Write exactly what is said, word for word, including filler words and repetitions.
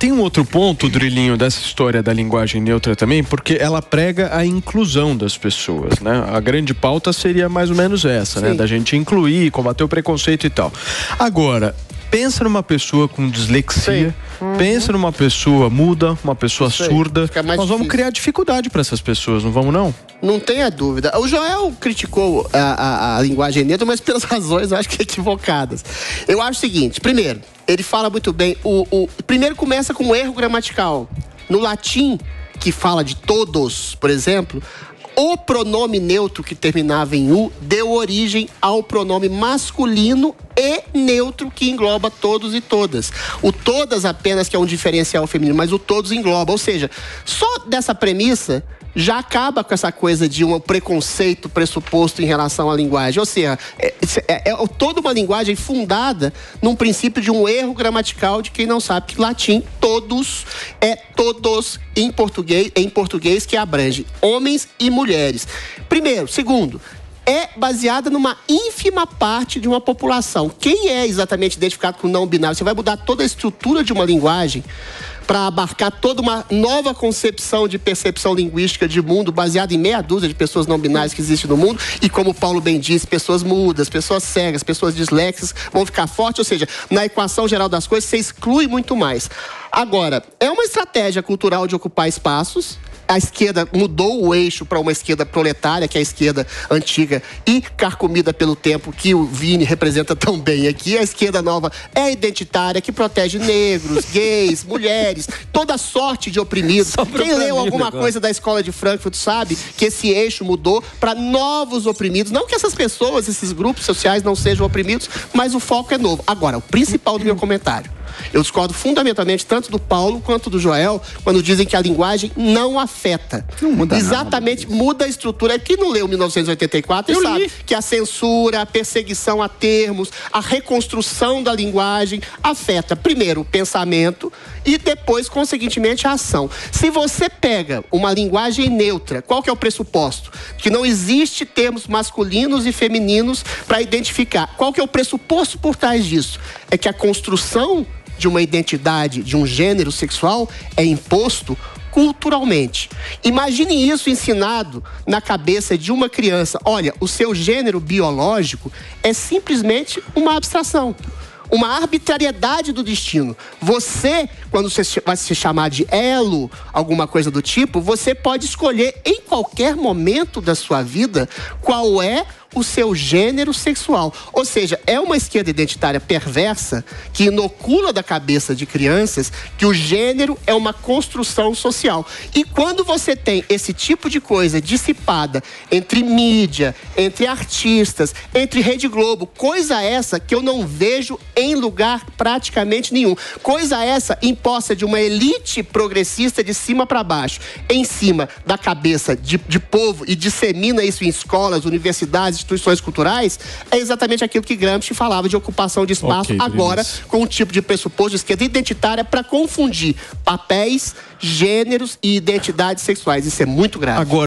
Tem um outro ponto, Drilinho, dessa história da linguagem neutra também, porque ela prega a inclusão das pessoas, né? A grande pauta seria mais ou menos essa, né? Da gente incluir, combater o preconceito e tal. Agora, pensa numa pessoa com dislexia, uhum. pensa numa pessoa muda, uma pessoa surda. Nós difícil. vamos criar dificuldade para essas pessoas, não vamos não? Não tenha dúvida. O Joel criticou a, a, a linguagem neutra, mas pelas razões eu acho que equivocadas. Eu acho o seguinte, primeiro, ele fala muito bem, o, o primeiro começa com um erro gramatical. No latim, que fala de todos, por exemplo, o pronome neutro que terminava em U deu origem ao pronome masculino e neutro que engloba todos e todas. O todas apenas que é um diferencial feminino, mas o todos engloba. Ou seja, só dessa premissa já acaba com essa coisa de um preconceito pressuposto em relação à linguagem. Ou seja, é, é, é toda uma linguagem fundada num princípio de um erro gramatical de quem não sabe que latim, todos, é todos em português, em português que abrange homens e mulheres. Primeiro. Segundo, é baseada numa ínfima parte de uma população. Quem é exatamente identificado com não binário? Você vai mudar toda a estrutura de uma linguagem para abarcar toda uma nova concepção de percepção linguística de mundo baseada em meia dúzia de pessoas não binárias que existem no mundo. E como o Paulo bem disse, pessoas mudas, pessoas cegas, pessoas disléxicas vão ficar fortes. Ou seja, na equação geral das coisas, você exclui muito mais. Agora, é uma estratégia cultural de ocupar espaços. A esquerda mudou o eixo para uma esquerda proletária, que é a esquerda antiga e carcomida pelo tempo, que o Vini representa tão bem aqui. A esquerda nova é identitária, que protege negros, gays, mulheres, toda sorte de oprimidos. Quem leu alguma agora. coisa da escola de Frankfurt sabe que esse eixo mudou para novos oprimidos. Não que essas pessoas, esses grupos sociais não sejam oprimidos, mas o foco é novo. Agora, o principal do meu comentário. Eu discordo fundamentalmente tanto do Paulo quanto do Joel quando dizem que a linguagem não afeta. Não muda Exatamente, nada. muda a estrutura. Quem não leu mil novecentos e oitenta e quatro Eu sabe li. que a censura, a perseguição a termos, a reconstrução da linguagem afeta primeiro o pensamento e depois, consequentemente, a ação. Se você pega uma linguagem neutra, qual que é o pressuposto? Que não existe termos masculinos e femininos para identificar. Qual que é o pressuposto por trás disso? É que a construção de uma identidade, de um gênero sexual, é imposto culturalmente. Imagine isso ensinado na cabeça de uma criança. Olha, o seu gênero biológico é simplesmente uma abstração, uma arbitrariedade do destino. Você, quando você vai se chamar de elo, alguma coisa do tipo, você pode escolher em qualquer momento da sua vida qual é o seu gênero sexual. Ou seja, é uma esquerda identitária perversa que inocula da cabeça de crianças que o gênero é uma construção social. E quando você tem esse tipo de coisa dissipada entre mídia, entre artistas, entre Rede Globo, coisa essa que eu não vejo em lugar praticamente nenhum. Coisa essa imposta de uma elite progressista de cima para baixo, em cima da cabeça de, de povo e dissemina isso em escolas, universidades, instituições culturais, é exatamente aquilo que Gramsci falava de ocupação de espaço, okay, agora Deus. com um tipo de pressuposto de esquerda identitária para confundir papéis, gêneros e identidades sexuais. Isso é muito grave. Agora...